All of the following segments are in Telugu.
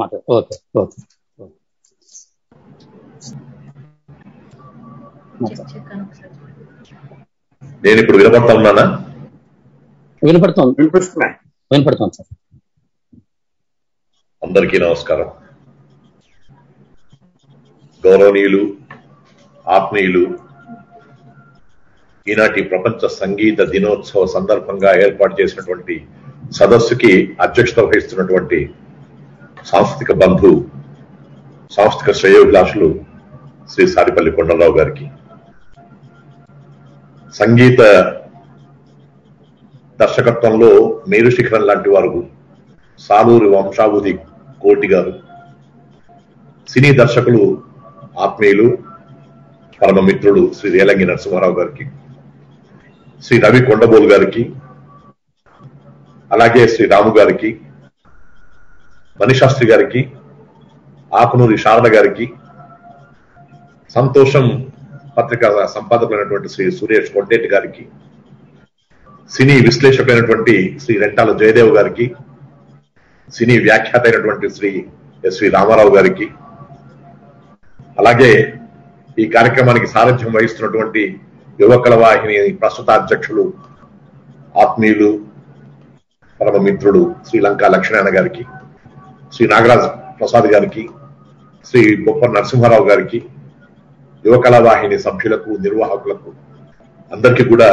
మాట. ఓకే ఓకే నేను ఇప్పుడు వినపడతా ఉన్నానా? వినపడుతుంది సార్. అందరికీ నమస్కారం. గౌరవనీయులు, ఆత్మీయులు, ఈనాటి ప్రపంచ సంగీత దినోత్సవ సందర్భంగా ఏర్పాటు చేసినటువంటి సదస్సుకి అధ్యక్షత వహిస్తున్నటువంటి సాంస్కృతిక బంధు, సాంస్కృతిక శ్రేయోభిలాషులు శ్రీ సారిపల్లి కొండలరావు గారికి, సంగీత దర్శకత్వంలో మేరు శిఖరం లాంటి వారు సాలూరి వంశావూది కోటి గారు, సినీ దర్శకులు ఆత్మీయులు పరమమిత్రుడు శ్రీ రేలంగి నరసింహారావు గారికి, శ్రీ రవి కొండబోలు గారికి, అలాగే శ్రీ రాము గారికి, మణిశాస్త్రి గారికి, ఆకునూరి శారద గారికి, సంతోషం పత్రికా సంపాదకులైనటువంటి శ్రీ సురేష్ కొండేటి గారికి, సినీ విశ్లేషకులైనటువంటి శ్రీ రెంటాల జయదేవ్ గారికి, సినీ వ్యాఖ్యాత అయినటువంటి శ్రీ ఎస్వి రామారావు గారికి, అలాగే ఈ కార్యక్రమానికి సారథ్యం వహిస్తున్నటువంటి యువకళ వాహిని ప్రస్తుత అధ్యక్షులు ఆత్మీయులు పరమ మిత్రుడు శ్రీలంక లక్ష్మణ గారికి, శ్రీ నాగరాజ్ ప్రసాద్ గారికి, శ్రీ బొప్ప నరసింహారావు గారికి, యువకళా వాహిని సభ్యులకు, నిర్వాహకులకు అందరికీ కూడా,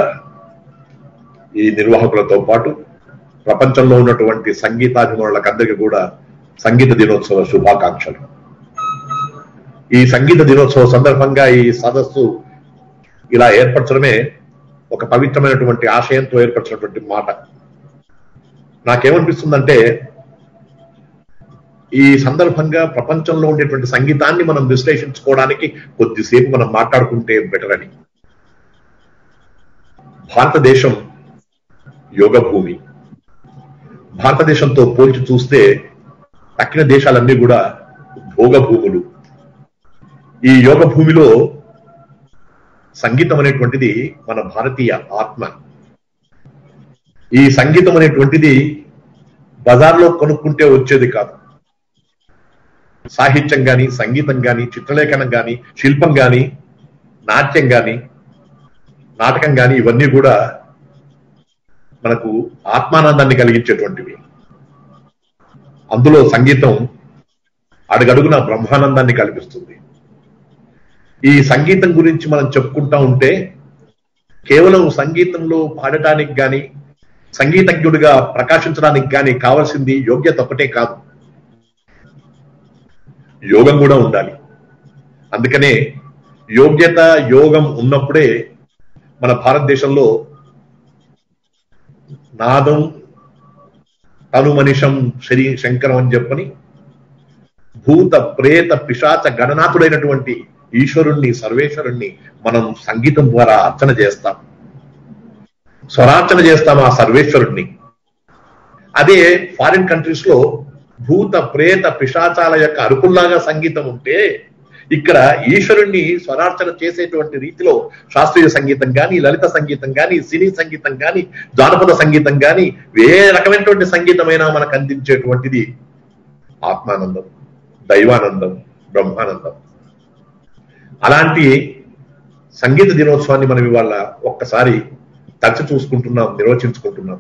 ఈ నిర్వాహకులతో పాటు ప్రపంచంలో ఉన్నటువంటి సంగీతాభిమానులకందరికీ కూడా సంగీత దినోత్సవ శుభాకాంక్షలు. ఈ సంగీత దినోత్సవ సందర్భంగా ఈ సదస్సు ఇలా ఏర్పరచడమే ఒక పవిత్రమైనటువంటి ఆశయంతో ఏర్పరచినటువంటి మాట. నాకేమనిపిస్తుందంటే ఈ సందర్భంగా ప్రపంచంలో ఉండేటువంటి సంగీతాన్ని మనం విశ్లేషించుకోవడానికి కొద్దిసేపు మనం మాట్లాడుకుంటే బెటర్ అని. భారతదేశం యోగ భూమి. భారతదేశంతో పోల్చి చూస్తే తక్కిన దేశాలన్నీ కూడా భోగ భూములు. ఈ యోగ భూమిలో సంగీతం అనేటువంటిది మన భారతీయ ఆత్మ. ఈ సంగీతం అనేటువంటిది బజార్లో కొనుక్కుంటే వచ్చేది కాదు. సాహిత్యం కానీ, సంగీతం కానీ, చిత్రలేఖనం కానీ, శిల్పం కానీ, నాట్యం కానీ, నాటకం కానీ, ఇవన్నీ కూడా మనకు ఆత్మానందాన్ని కలిగించేటువంటివి. అందులో సంగీతం అడుగడుగున బ్రహ్మానందాన్ని కల్పిస్తుంది. ఈ సంగీతం గురించి మనం చెప్పుకుంటా ఉంటే కేవలం సంగీతంలో పాడటానికి కానీ, సంగీతజ్ఞుడిగా ప్రకాశించడానికి కానీ కావాల్సింది యోగ్యత ఒకటే కాదు, యోగం కూడా ఉండాలి. అందుకనే యోగ్యత, యోగం ఉన్నప్పుడే మన భారతదేశంలో నాదం తను మనిషం శరీ శంకరం అని చెప్పని భూత ప్రేత పిశాచ గణనాథుడైనటువంటి ఈశ్వరుణ్ణి, సర్వేశ్వరుణ్ణి మనం సంగీతం ద్వారా అర్చన చేస్తాం, స్వరార్చన చేస్తాం ఆ సర్వేశ్వరుణ్ణి. అదే ఫారిన్ కంట్రీస్ లో భూత ప్రేత పిశాచాల యొక్క అరుపుల్లాగా సంగీతం ఉంటే, ఇక్కడ ఈశ్వరుణ్ణి స్వరార్చన చేసేటువంటి రీతిలో శాస్త్రీయ సంగీతం కానీ, లలిత సంగీతం కానీ, సినీ సంగీతం కానీ, జానపద సంగీతం కానీ, ఏ రకమైనటువంటి సంగీతమైనా మనకు అందించేటువంటిది ఆత్మానందం, దైవానందం, బ్రహ్మానందం. అలాంటి సంగీత దినోత్సవాన్ని మనం ఇవాళ ఒక్కసారి తరచు చూసుకుంటున్నాం, నిర్వచించుకుంటున్నాం.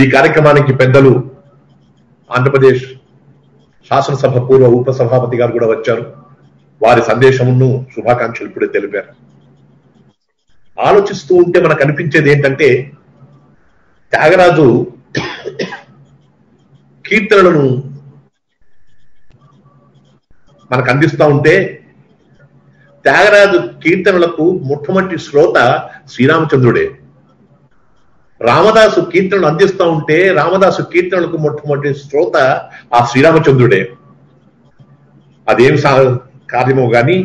ఈ కార్యక్రమానికి పెద్దలు ఆంధ్రప్రదేశ్ శాసనసభ పూర్వ ఉపసభాపతి గారు కూడా వచ్చారు. వారి సందేశమును, శుభాకాంక్షలు ఇప్పుడే తెలిపారు. ఆలోచిస్తూ ఉంటే మనకు అనిపించేది ఏంటంటే, త్యాగరాజు కీర్తనలను మనకు అందిస్తూ ఉంటే, త్యాగరాజు కీర్తనలకు మొట్టమొదటి శ్రోత శ్రీరామచంద్రుడే. రామదాసు కీర్తనలు అందిస్తూ ఉంటే రామదాసు కీర్తనలకు మొట్టమొదటి శ్రోత ఆ శ్రీరామచంద్రుడే. అదేమి కార్యమో గాని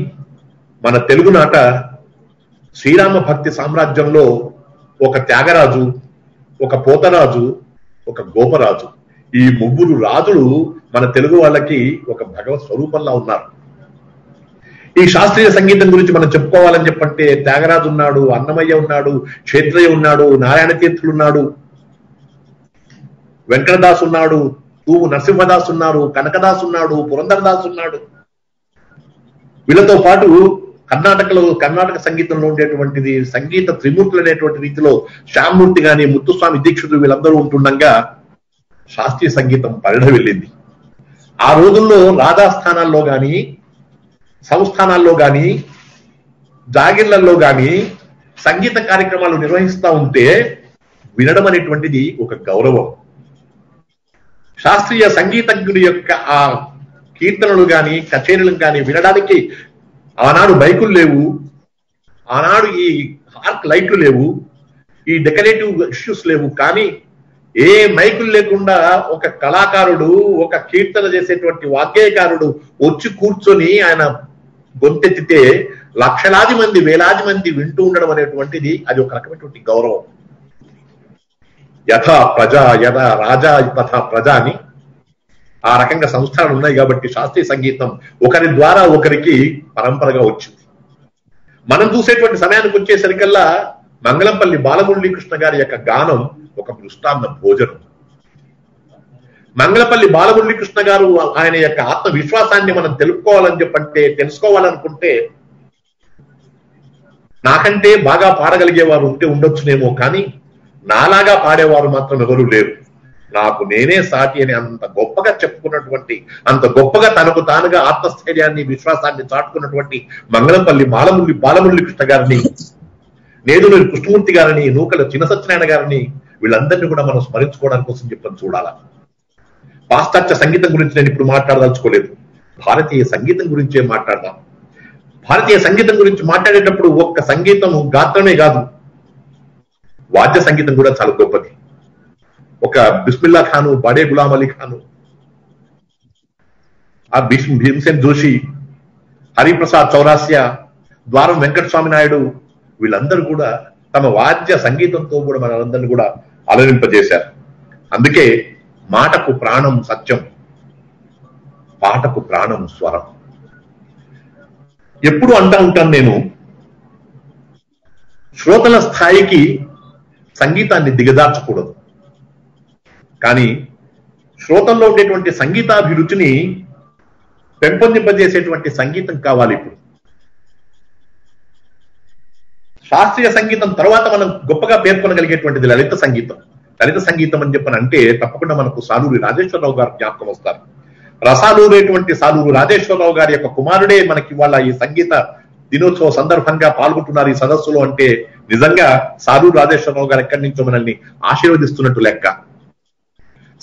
మన తెలుగునాట శ్రీరామ భక్తి సామ్రాజ్యంలో ఒక త్యాగరాజు, ఒక పోతరాజు, ఒక గోపరాజు, ఈ ముగ్గురు రాజులు మన తెలుగు వాళ్ళకి ఒక భగవత్ స్వరూపంలా ఉన్నారు. ఈ శాస్త్రీయ సంగీతం గురించి మనం చెప్పుకోవాలని చెప్పంటే త్యాగరాజు ఉన్నాడు, అన్నమయ్య ఉన్నాడు, క్షేత్రయ్య ఉన్నాడు, నారాయణ తీర్థులు ఉన్నాడు, వెంకటదాసు ఉన్నాడు, Narasimhadasu Naru, Kanakadasu Nadu, Purandaradasu Nadu. Vilato Patu, Karnataka Sangeetam Lo Undetuvanti, Sangeeta Trimurtulo Anetuvanti Ritilo, Shyamurti Gani, Muthuswami Dikshitudu Villandaru Untundanga, Shastriya Sangeetam Parina Vellindi. Aa Rojullo Radhasthanallo Gani, Samsthanallo Gani, Jagirlallo Gani, Sangeeta Karyakramalu Nirvahistha Unte, Vinadam Anetuvanti Oka Gauravam. Shastriya Sangeetagudi Yokka Kirtanalu Gani, Kacheralu Gani, Vinadaniki, Anadu Baikulu Levu, Anadu E Arc Lightlu Levu, E Decorative Issues Levu Kani, E Maikulu Lekunda, Oka Kalakarudu, Oka Kirtana Jesetuvanti Vake Karudu, Ochi Kurchoni, Ayana Gontetitte, Lakshalaadi Mandi, Veladi Mandi, Vintu Undadam Anetuvanti, Adi Oka Rakamainatuvanti Gauravam. Yatha Praja, Yada Raja, Tatha Prajani. ఆ రకంగా సంస్థలు ఉన్నాయి కాబట్టి శాస్త్రీయ సంగీతం ఒకరి ద్వారా ఒకరికి పరంపరగా వచ్చింది. మనం చూసేటువంటి సమయానికి వచ్చేసరికల్లా మంగళంపల్లి బాలమురళీ కృష్ణ గారి యొక్క గానం ఒక దృష్టాంత భోజనం. మంగళంపల్లి బాలమురళీ కృష్ణ గారు ఆయన యొక్క ఆత్మవిశ్వాసాన్ని మనం తెలుసుకోవాలనుకుంటే నాకంటే బాగా పాడగలిగేవారు ఉంటే ఉండొచ్చునేమో, కానీ నాలాగా పాడేవారు మాత్రం ఎవరూ లేరు. నాకు నేనే సాటి అని అంత గొప్పగా చెప్పుకున్నటువంటి, అంత గొప్పగా తనకు తానుగా ఆత్మస్థైర్యాన్ని విశ్వాసాన్ని చాటుకున్నటువంటి మంగళంపల్లి బాలమురళీ కృష్ణ గారిని, నేదునూరి కృష్ణమూర్తి గారిని, నూకల చిన్నసత్యనారాయణ గారిని, వీళ్ళందరినీ కూడా మనం స్మరించుకోవడానికి కోసం చెప్పని చూడాలా. పాశ్చాత్య సంగీతం గురించి నేను ఇప్పుడు మాట్లాడదలుచుకోలేదు, భారతీయ సంగీతం గురించే మాట్లాడదాం. భారతీయ సంగీతం గురించి మాట్లాడేటప్పుడు ఒక్క సంగీతం గాత్రమే కాదు, వాద్య సంగీతం కూడా చాలా గొప్పది. ఒక బిస్మిల్లా ఖాను, బడే గులాం అలీ ఖాను, ఆ భీమ్సేన్ జోషి, హరి ప్రసాద్ చౌరాసియా, ద్వారం వెంకటస్వామి నాయుడు, వీళ్ళందరూ కూడా తమ వాద్య సంగీతంతో కూడా మనందరినీ కూడా అలరింపజేశారు. అందుకే మాటకు ప్రాణం సత్యం, పాటకు ప్రాణం స్వరం. ఎప్పుడు అంటా ఉంటాను నేను, శ్రోతల స్థాయికి సంగీతాన్ని దిగజార్చకూడదు, కానీ శ్రోతంలో ఉండేటువంటి సంగీతాభిరుచిని పెంపొందింపజేసేటువంటి సంగీతం కావాలి. ఇప్పుడు శాస్త్రీయ సంగీతం తర్వాత మనం గొప్పగా పేర్కొనగలిగేటువంటిది లలిత సంగీతం. లలిత సంగీతం అని చెప్పనంటే తప్పకుండా మనకు సాలూరి రాజేశ్వరరావు గారు జ్ఞాపకం వస్తారు. రసాలూరేటువంటి సాలూరి రాజేశ్వరరావు గారి యొక్క కుమారుడే మనకి ఇవాళ ఈ సంగీత దినోత్సవ సందర్భంగా పాల్గొంటున్నారు ఈ సదస్సులో. అంటే నిజంగా సాలూరి రాజేశ్వరరావు గారు ఎక్కడి నుంచో మనల్ని ఆశీర్వదిస్తున్నట్టు లెక్క.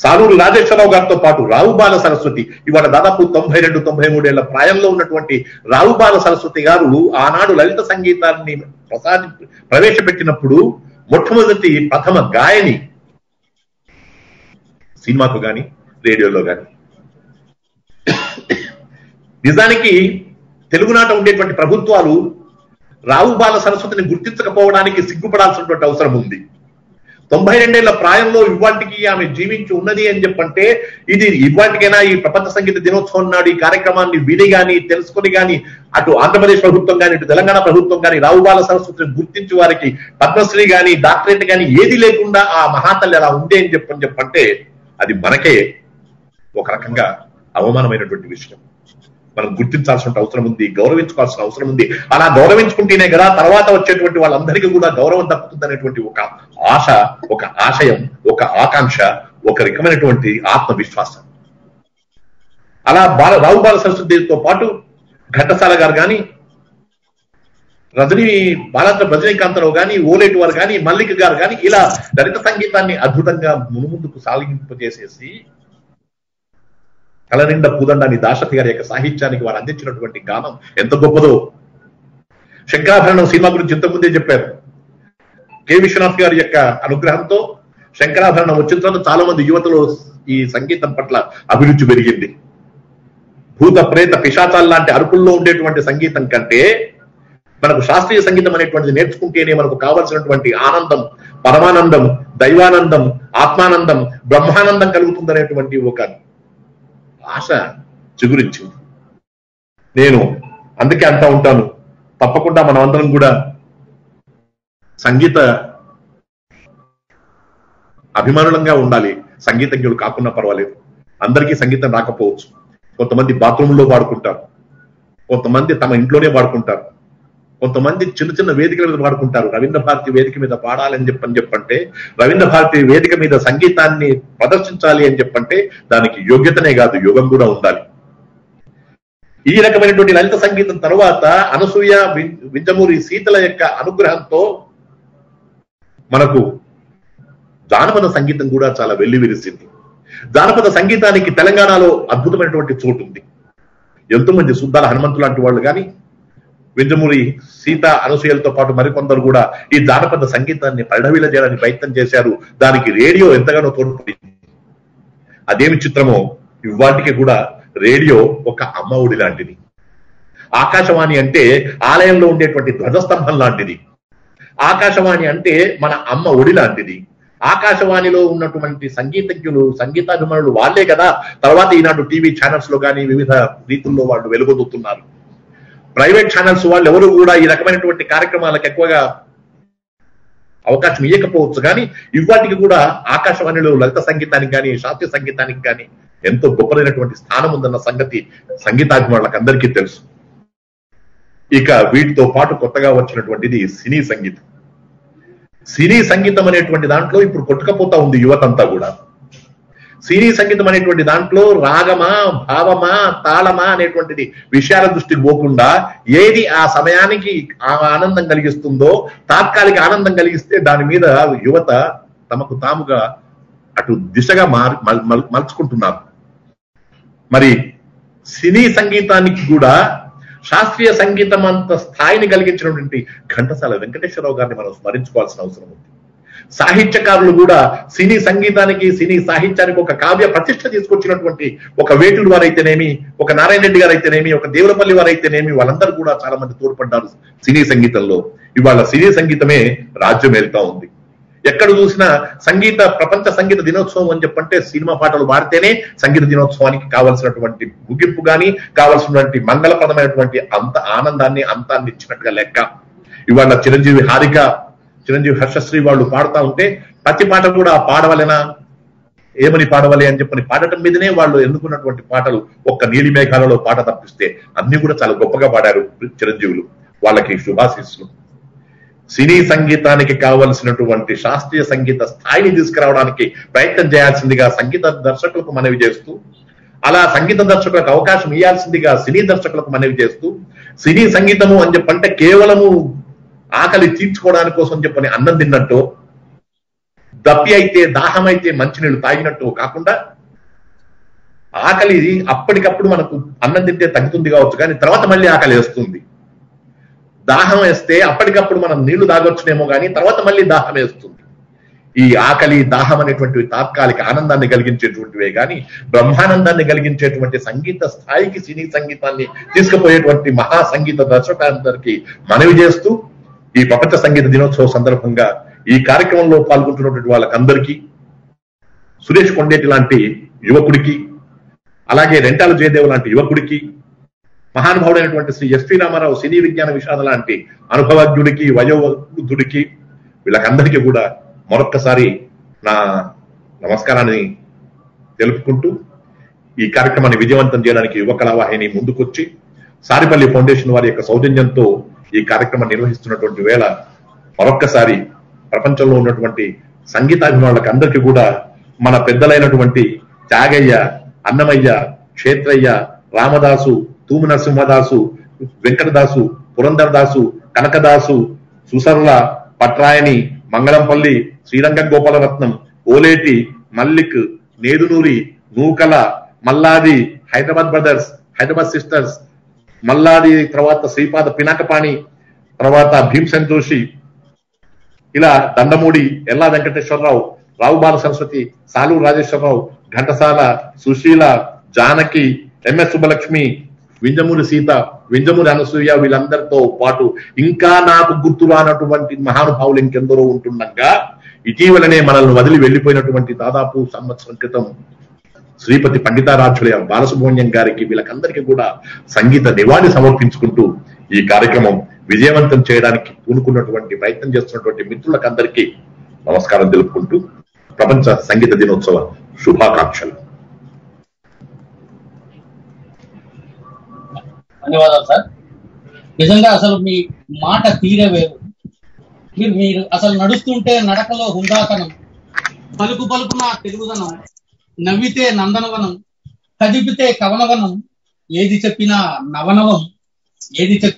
సాలూరి రాజేశ్వరరావు గారితో పాటు రావు బాల సరస్వతి, ఇవాళ దాదాపు 92-93 ఏళ్ల ప్రాయంలో ఉన్నటువంటి రావు బాల సరస్వతి గారు ఆనాడు లలిత సంగీతాన్ని ప్రవేశపెట్టినప్పుడు మొట్టమొదటి ప్రథమ గాయని, సినిమాకు గాని రేడియోలో గాని. నిజానికి తెలుగునాట ఉండేటువంటి ప్రభుత్వాలు రావు బాల సరస్వతిని గుర్తించకపోవడానికి సిగ్గుపడాల్సినటువంటి అవసరం ఉంది. 92 ఏళ్ల ప్రాయంలో ఇవాటికి ఆమె జీవించి ఉన్నది అని చెప్పంటే ఇది ఇవాటికైనా ఈ ప్రపంచ సంగీత దినోత్సవం నాడు ఈ కార్యక్రమాన్ని విని గాని తెలుసుకుని గాని అటు ఆంధ్రప్రదేశ్ ప్రభుత్వం గాని ఇటు తెలంగాణ ప్రభుత్వం గాని రావు బాల సరస్వతిని గుర్తించి వారికి పద్మశ్రీ గాని డాక్టరేట్ గాని ఏది లేకుండా ఆ మహాతల్లి అలా ఉంది అని చెప్పంటే అది మనకే ఒక రకంగా అవమానమైనటువంటి విషయం. మనం గుర్తించాల్సిన అవసరం ఉంది, గౌరవించుకోవాల్సిన అవసరం ఉంది. అలా గౌరవించుకుంటేనే కదా తర్వాత వచ్చేటువంటి వాళ్ళందరికీ కూడా గౌరవం దక్కుతుంది అనేటువంటి ఒక ఆశ, ఒక ఆశయం, ఒక ఆకాంక్ష, ఒక రకమైనటువంటి ఆత్మవిశ్వాసం. అలా రావు బాల సరస్వతితో పాటు ఘంటసాల గారు కానీ, రజనీకాంతరావు గాని, ఓలేటి వారు కానీ, మల్లిక్ గారు కానీ, ఇలా దళిత సంగీతాన్ని అద్భుతంగా మునుముందుకు సాగింపజేసేసి కలనిండ పూదండాని దాశరథి గారి యొక్క సాహిత్యానికి వారు అందించినటువంటి గానం ఎంత గొప్పదో. శంకరాభరణం సినిమా గురించి ఇంతకుముందే చెప్పారు. కె విశ్వనాథ్ గారి యొక్క అనుగ్రహంతో శంకరాభరణం వచ్చిన తర్వాత చాలా మంది యువతలో ఈ సంగీతం పట్ల అభిరుచి పెరిగింది. భూత ప్రేత పిశాచాల లాంటి అరుపుల్లో ఉండేటువంటి సంగీతం కంటే మనకు శాస్త్రీయ సంగీతం అనేటువంటిది నేర్చుకుంటేనే మనకు కావాల్సినటువంటి ఆనందం, పరమానందం, దైవానందం, ఆత్మానందం, బ్రహ్మానందం కలుగుతుందనేటువంటి ఒక ఆశ చిగురించింది. నేను అందుకే అంటూ ఉంటాను, తప్పకుండా మనం అందరం కూడా సంగీత అభిమానులంగా ఉండాలి, సంగీతజ్ఞులు కాకుండా పర్వాలేదు. అందరికీ సంగీతం రాకపోవచ్చు. కొంతమంది బాత్రూంలో వాడుకుంటారు, కొంతమంది తమ ఇంట్లోనే వాడుకుంటారు, కొంతమంది చిన్న చిన్న వేదికల మీద వాడుకుంటారు. రవీంద్ర భారతి వేదిక మీద పాడాలని చెప్పంటే, రవీంద్ర భారతి వేదిక మీద సంగీతాన్ని ప్రదర్శించాలి అని చెప్పంటే దానికి యోగ్యతనే కాదు, యోగం కూడా ఉండాలి. ఈ రకమైనటువంటి లలిత సంగీతం తర్వాత అనసూయ, వింజమూరి, సీతల యొక్క అనుగ్రహంతో మనకు జానపద సంగీతం కూడా చాలా వెల్లివిరిసింది. జానపద సంగీతానికి తెలంగాణలో అద్భుతమైనటువంటి చోటు ఉంది. ఎంతో మంది సుద్దాల హనుమంతు లాంటి వాళ్ళు కానీ, వింజమూరి, సీత, అనసూయలతో పాటు మరికొందరు కూడా ఈ జానపద సంగీతాన్ని పరిడవిల చేయడానికి ప్రయత్నం చేశారు. దానికి రేడియో ఎంతగానో తోడ్పడింది. అదేమి చిత్రమో, ఇవాటికి కూడా రేడియో ఒక అమ్మ ఒడి లాంటిది. ఆకాశవాణి అంటే ఆలయంలో ఉండేటువంటి ధ్వజస్తంభం లాంటిది. ఆకాశవాణి అంటే మన అమ్మ ఒడి లాంటిది. ఆకాశవాణిలో ఉన్నటువంటి సంగీతజ్ఞులు, సంగీతాభిమానులు వాళ్ళే కదా తర్వాత ఈనాడు టీవీ ఛానల్స్ లో కానీ వివిధ రీతుల్లో వాళ్ళు వెలుగొందుతున్నారు. ప్రైవేట్ ఛానల్స్ వాళ్ళు ఎవరు కూడా ఈ రకమైనటువంటి కార్యక్రమాలకు ఎక్కువగా అవకాశం ఇవ్వకపోవచ్చు, కానీ ఇవాటికి కూడా ఆకాశవాణిలో లలిత సంగీతానికి కానీ, శాస్త్రీయ సంగీతానికి కానీ ఎంతో గొప్పదైనటువంటి స్థానం ఉందన్న సంగతి సంగీతాభిమానులకు అందరికీ తెలుసు. ఇక వీటితో పాటు కొత్తగా వచ్చినటువంటిది సినీ సంగీతం. సినీ సంగీతం అనేటువంటి దాంట్లో ఇప్పుడు కొట్టుకపోతా ఉంది యువతంతా కూడా. సినీ సంగీతం అనేటువంటి దాంట్లో రాగమా, భావమా, తాళమా అనేటువంటిది విషయాల దృష్టికి పోకుండా ఏది ఆ సమయానికి ఆనందం కలిగిస్తుందో, తాత్కాలిక ఆనందం కలిగిస్తే దాని మీద యువత తమకు తాముగా అటు దిశగా మలుచుకుంటున్నారు. మరి సినీ సంగీతానికి కూడా శాస్త్రీయ సంగీతం అంత స్థాయిని కలిగించినటువంటి ఘంటసాల వెంకటేశ్వరరావు గారిని మనం స్మరించుకోవాల్సిన అవసరం ఉంది. సాహిత్యకారులు కూడా సినీ సంగీతానికి, సినీ సాహిత్యానికి ఒక కావ్య ప్రతిష్ట తీసుకొచ్చినటువంటి ఒక వేటూరు వారైతేనేమి, ఒక నారాయణ రెడ్డి గారు అయితేనేమి, ఒక దేవులపల్లి వారైతేనేమి, వాళ్ళందరూ కూడా చాలా మంది తోడ్పడ్డారు సినీ సంగీతంలో. ఇవాళ సినీ సంగీతమే రాజ్యం ఏలుతా ఉంది. ఎక్కడ చూసినా సంగీత ప్రపంచ సంగీత దినోత్సవం అని చెప్పంటే సినిమా పాటలు పాడితేనే సంగీత దినోత్సవానికి కావాల్సినటువంటి ముగింపు కానీ, కావాల్సినటువంటి మంగళప్రదమైనటువంటి అంత ఆనందాన్ని, అంతాన్ని ఇచ్చినట్టుగా లెక్క. ఇవాళ చిరంజీవి హారిక, చిరంజీవి హర్షశ్రీ వాళ్ళు పాడుతూ ఉంటే ప్రతి పాట కూడా పాడవలేనా, ఏమని పాడవాలి అని చెప్పని పాడటం మీదనే వాళ్ళు ఎన్నుకున్నటువంటి పాటలు. ఒక్క నీలి మేఘాలలో పాట తప్పిస్తే అన్ని కూడా చాలా గొప్పగా పాడారు చిరంజీవులు. వాళ్ళకి శుభాశీస్సులు. సినీ సంగీతానికి కావలసినటువంటి శాస్త్రీయ సంగీత స్థాయిని తీసుకురావడానికి ప్రయత్నం చేయాల్సిందిగా సంగీత దర్శకులకు మనవి చేస్తూ, అలా సంగీత దర్శకులకు అవకాశం ఇవ్వాల్సిందిగా సినీ దర్శకులకు మనవి చేస్తూ, సినీ సంగీతము అని చెప్పంటే కేవలము ఆకలి తీర్చుకోవడానికి కోసం చెప్పని అన్నం తిన్నట్టు, దప్పి అయితే, దాహం అయితే మంచినీళ్ళు తాగినట్టు కాకుండా, ఆకలి అప్పటికప్పుడు మనకు అన్నం తింటే తగ్గుతుంది కావచ్చు, కానీ తర్వాత మళ్ళీ ఆకలి వేస్తుంది. దాహం వేస్తే అప్పటికప్పుడు మనం నీళ్లు తాగొచ్చునేమో కానీ తర్వాత మళ్ళీ దాహం వేస్తుంది. ఈ ఆకలి, దాహం అనేటువంటివి తాత్కాలిక ఆనందాన్ని కలిగించేటువంటివే కానీ బ్రహ్మానందాన్ని కలిగించేటువంటి సంగీత స్థాయికి సినీ సంగీతాన్ని తీసుకుపోయేటువంటి మహా సంగీత దర్శకులందరికీ మనవి చేస్తూ, ఈ ప్రపంచ సంగీత దినోత్సవం సందర్భంగా ఈ కార్యక్రమంలో పాల్గొంటున్నటువంటి వాళ్ళకందరికీ, సురేష్ కొండేటి లాంటి యువకుడికి, అలాగే రెంటాల జయదేవ్ లాంటి యువకుడికి, మహానుభావుడైనటువంటి శ్రీ ఎస్వి రామారావు సినీ విజ్ఞాన విషాద లాంటి అనుభవజ్ఞుడికి, వయోవృద్ధుడికి, వీళ్ళకందరికీ కూడా మరొక్కసారి నా నమస్కారాన్ని తెలుపుకుంటూ, ఈ కార్యక్రమాన్ని విజయవంతం చేయడానికి యువ కళావాహిని ముందుకొచ్చి సారిపల్లి ఫౌండేషన్ వారి యొక్క సౌజన్యంతో ఈ కార్యక్రమాన్ని నిర్వహిస్తున్నటువంటి వేళ మరొక్కసారి ప్రపంచంలో ఉన్నటువంటి సంగీతాభిమానులకు అందరికీ కూడా మన పెద్దలైనటువంటి త్యాగయ్య, అన్నమయ్య, క్షేత్రయ్య, రామదాసు, తూమనసింహదాసు, వెంకటదాసు, పురందరదాసు, కనకదాసు, సుసర్ల, పట్రాయని, మంగళంపల్లి, శ్రీరంగ గోపాలరత్నం, ఓలేటి, మల్లిక్, నేదునూరి, మూకల, మల్లాది, హైదరాబాద్ బ్రదర్స్, హైదరాబాద్ సిస్టర్స్, మల్లాది, తర్వాత శ్రీపాద పినాకపాణి, తర్వాత భీమ్సెన్ జోషి, ఇలా దండమూడి, ఎల్లా వెంకటేశ్వరరావు, రావు బాల సరస్వతి, సాలూరి రాజేశ్వరరావు, ఘంటసాల, సుశీల, జానకి, ఎంఎస్ సుబ్బలక్ష్మి, వింజమూరి సీత, వింజమూరి అనసూయ, వీళ్ళందరితో పాటు ఇంకా నాకు గుర్తురానటువంటి మహానుభావులు ఇంకెందరో ఉంటుండగా, ఇటీవలనే మనల్ని వదిలి వెళ్లిపోయినటువంటి దాదాపు సంవత్సరం క్రితం శ్రీపతి పండితారాధ్యులయ బాలసుబ్రహ్మణ్యం గారికి, వీళ్ళకందరికీ కూడా సంగీత నివాళి సమర్పించుకుంటూ, ఈ కార్యక్రమం విజయవంతం చేయడానికి పూనుకున్నటువంటి ప్రయత్నం చేస్తున్నటువంటి మిత్రులకందరికీ నమస్కారం తెలుపుకుంటూ ప్రపంచ సంగీత దినోత్సవ శుభాకాంక్షలు. ధన్యవాదాలు సార్. నిజంగా అసలు మీ మాట తీరేవేరు. మీరు అసలు నడుస్తుంటే నడకలో హుందాతనం, పలుకు పలుకున తెలుగుదనం, నవ్వితే నందనవనం, కదిపితే కవనవనం, ఏది చెప్పినా నవనవం, ఏది